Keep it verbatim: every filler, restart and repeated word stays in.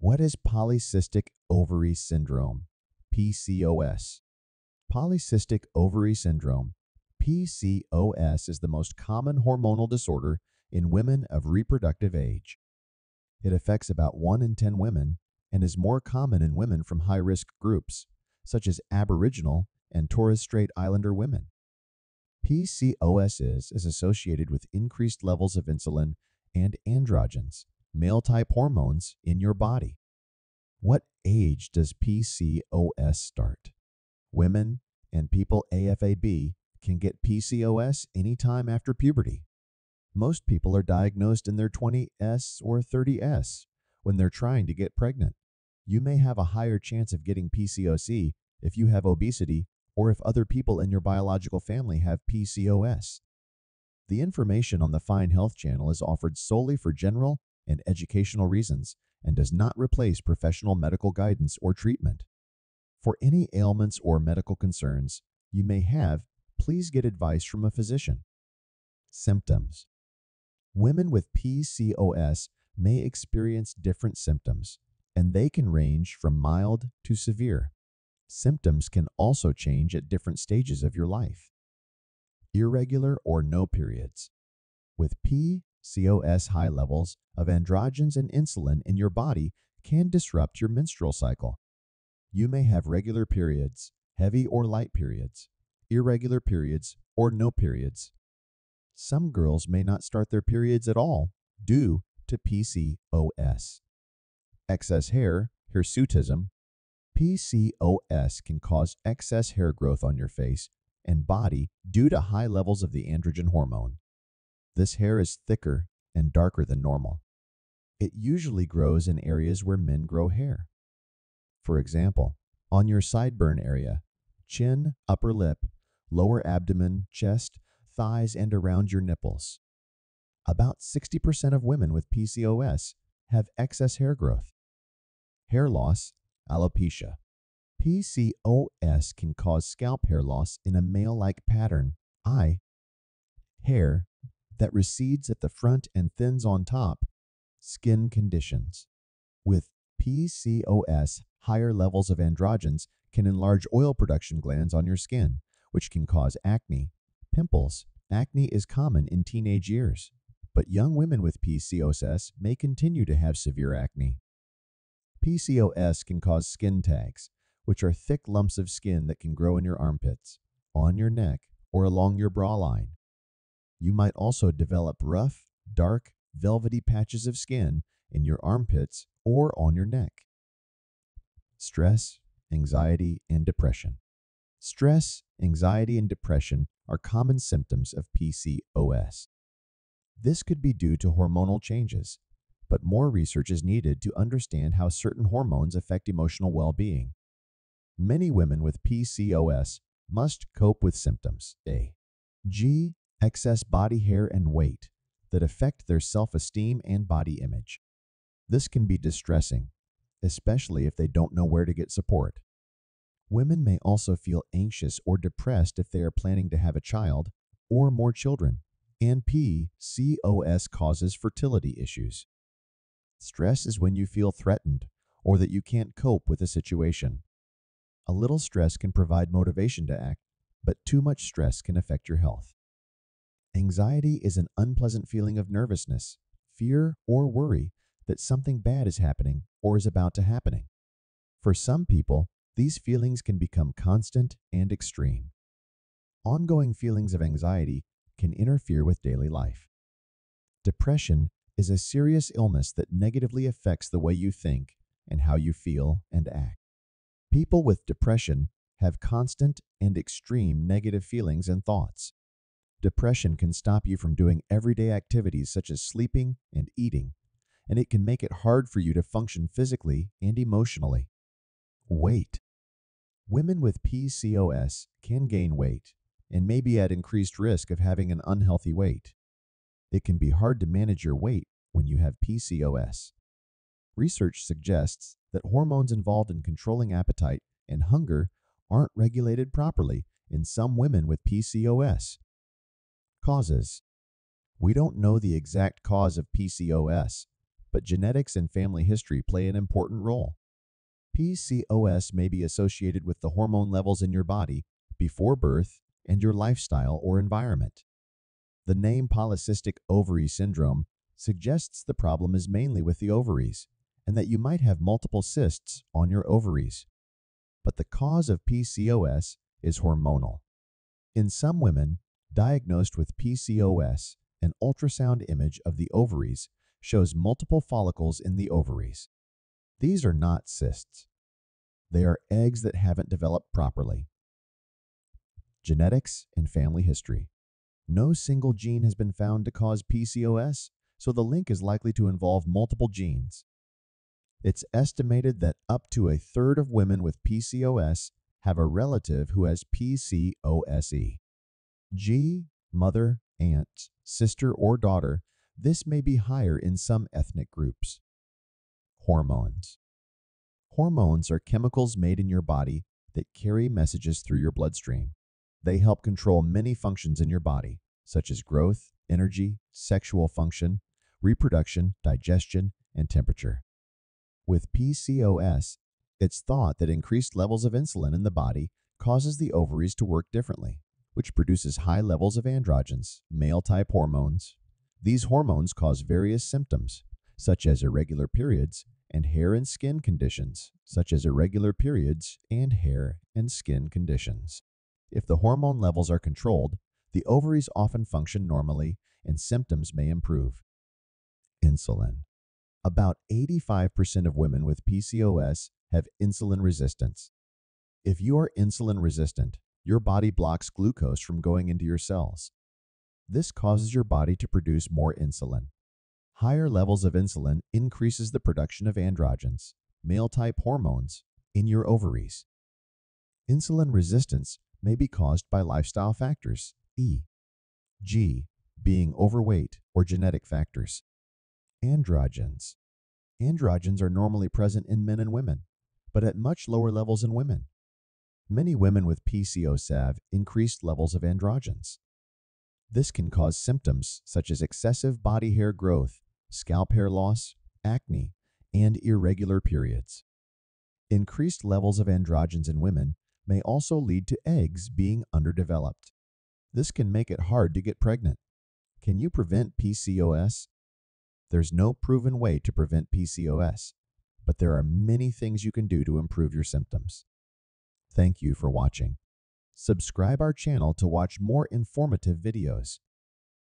What is polycystic ovary syndrome, P C O S? Polycystic ovary syndrome, P C O S, is the most common hormonal disorder in women of reproductive age. It affects about one in ten women and is more common in women from high-risk groups, such as Aboriginal and Torres Strait Islander women. P C O S is, is associated with increased levels of insulin and androgens, male-type hormones, in your body. What age does P C O S start? Women and people A F A B can get P C O S anytime after puberty. Most people are diagnosed in their twenties or thirties when they're trying to get pregnant. You may have a higher chance of getting P C O S if you have obesity or if other people in your biological family have P C O S. The information on the Fine Health Channel is offered solely for general and educational reasons and does not replace professional medical guidance or treatment. For any ailments or medical concerns you may have, please get advice from a physician. Symptoms. Women with P C O S may experience different symptoms, and they can range from mild to severe. Symptoms can also change at different stages of your life. Irregular or no periods. With P C O S, high levels of androgens and insulin in your body can disrupt your menstrual cycle. You may have regular periods, heavy or light periods, irregular periods, or no periods. Some girls may not start their periods at all due to P C O S. Excess hair, hirsutism. P C O S can cause excess hair growth on your face and body due to high levels of the androgen hormone. This hair is thicker and darker than normal. It usually grows in areas where men grow hair. For example, on your sideburn area, chin, upper lip, lower abdomen, chest, thighs, and around your nipples. About sixty percent of women with P C O S have excess hair growth. Hair loss, alopecia. P C O S can cause scalp hair loss in a male-like pattern, that is, hair that recedes at the front and thins on top, skin conditions. With P C O S, higher levels of androgens can enlarge oil production glands on your skin, which can cause acne. Pimples. Acne is common in teenage years, but young women with P C O S may continue to have severe acne. P C O S can cause skin tags, which are thick lumps of skin that can grow in your armpits, on your neck, or along your bra line. You might also develop rough, dark, velvety patches of skin in your armpits or on your neck. Stress, anxiety, and depression. Stress, anxiety, and depression are common symptoms of P C O S. This could be due to hormonal changes, but more research is needed to understand how certain hormones affect emotional well-being. Many women with P C O S must cope with symptoms A, G, excess body hair and weight that affect their self-esteem and body image. This can be distressing, especially if they don't know where to get support. Women may also feel anxious or depressed if they are planning to have a child or more children, and P C O S causes fertility issues. Stress is when you feel threatened or that you can't cope with a situation. A little stress can provide motivation to act, but too much stress can affect your health. Anxiety is an unpleasant feeling of nervousness, fear, or worry that something bad is happening or is about to happen. For some people, these feelings can become constant and extreme. Ongoing feelings of anxiety can interfere with daily life. Depression is a serious illness that negatively affects the way you think and how you feel and act. People with depression have constant and extreme negative feelings and thoughts. Depression can stop you from doing everyday activities such as sleeping and eating, and it can make it hard for you to function physically and emotionally. Weight. Women with P C O S can gain weight and may be at increased risk of having an unhealthy weight. It can be hard to manage your weight when you have P C O S. Research suggests that hormones involved in controlling appetite and hunger aren't regulated properly in some women with P C O S. Causes. We don't know the exact cause of P C O S, but genetics and family history play an important role. P C O S may be associated with the hormone levels in your body before birth and your lifestyle or environment. The name polycystic ovary syndrome suggests the problem is mainly with the ovaries and that you might have multiple cysts on your ovaries. But the cause of P C O S is hormonal. In some women diagnosed with P C O S, an ultrasound image of the ovaries shows multiple follicles in the ovaries. These are not cysts. They are eggs that haven't developed properly. Genetics and family history. No single gene has been found to cause P C O S, so the link is likely to involve multiple genes. It's estimated that up to a third of women with P C O S have a relative who has P C O S E. G, mother, aunt, sister, or daughter. This may be higher in some ethnic groups. Hormones. Hormones are chemicals made in your body that carry messages through your bloodstream. They help control many functions in your body, such as growth, energy, sexual function, reproduction, digestion, and temperature. With P C O S, it's thought that increased levels of insulin in the body causes the ovaries to work differently, which produces high levels of androgens, male-type hormones. These hormones cause various symptoms, such as irregular periods and hair and skin conditions, such as irregular periods and hair and skin conditions. If the hormone levels are controlled, the ovaries often function normally and symptoms may improve. Insulin. About eighty-five percent of women with P C O S have insulin resistance. If you are insulin resistant, your body blocks glucose from going into your cells. This causes your body to produce more insulin. Higher levels of insulin increases the production of androgens, male-type hormones, in your ovaries. Insulin resistance may be caused by lifestyle factors, E, G, being overweight or genetic factors. Androgens. Androgens are normally present in men and women, but at much lower levels in women. Many women with P C O S have increased levels of androgens. This can cause symptoms such as excessive body hair growth, scalp hair loss, acne, and irregular periods. Increased levels of androgens in women may also lead to eggs being underdeveloped. This can make it hard to get pregnant. Can you prevent P C O S? There's no proven way to prevent P C O S, but there are many things you can do to improve your symptoms. Thank you for watching. Subscribe our channel to watch more informative videos.